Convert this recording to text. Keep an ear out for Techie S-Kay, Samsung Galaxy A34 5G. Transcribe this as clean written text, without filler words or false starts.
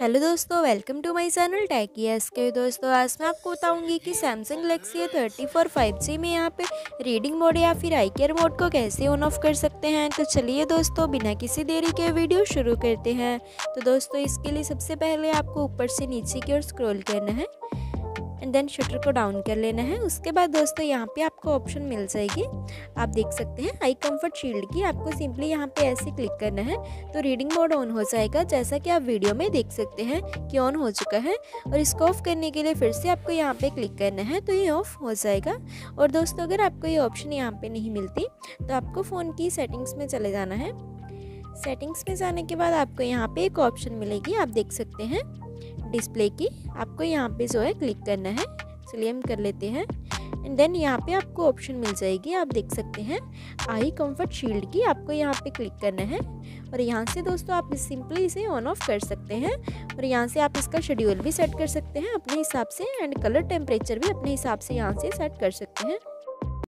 Hello दोस्तों, welcome to my channel techy S K. दोस्तों आज मैं आपको बताऊंगी कि सैमसंग गैलेक्सी A34 5G में यहाँ पे रीडिंग मोड या फिर आई केयर मोड को कैसे ऑन ऑफ कर सकते हैं। तो चलिए दोस्तों बिना किसी देरी के वीडियो शुरू करते हैं। तो दोस्तों इसके लिए सबसे पहले आपको ऊपर से नीचे की ओर स्क्रॉल करना है एंड देन शटर को डाउन कर लेना है। उसके बाद दोस्तों यहाँ पे आपको ऑप्शन मिल जाएगी, आप देख सकते हैं आई कम्फर्ट शील्ड की। आपको सिंपली यहाँ पे ऐसे क्लिक करना है तो रीडिंग मोड ऑन हो जाएगा, जैसा कि आप वीडियो में देख सकते हैं कि ऑन हो चुका है। और इसको ऑफ करने के लिए फिर से आपको यहाँ पे क्लिक करना है तो ये ऑफ हो जाएगा। और दोस्तों अगर आपको ये ऑप्शन यहाँ पर नहीं मिलती तो आपको फ़ोन की सेटिंग्स में चले जाना है। सेटिंग्स में जाने के बाद आपको यहाँ पर एक ऑप्शन मिलेगी, आप देख सकते हैं डिस्प्ले की। आपको यहाँ पे जो है क्लिक करना है, चलिए हम कर लेते हैं। एंड देन यहाँ पे आपको ऑप्शन मिल जाएगी, आप देख सकते हैं आई कम्फर्ट शील्ड की। आपको यहाँ पे क्लिक करना है और यहाँ से दोस्तों आप सिंपली इसे ऑन ऑफ कर सकते हैं। और यहाँ से आप इसका शेड्यूल भी सेट कर सकते हैं अपने हिसाब से एंड कलर टेम्परेचर भी अपने हिसाब से यहाँ से सेट कर सकते हैं।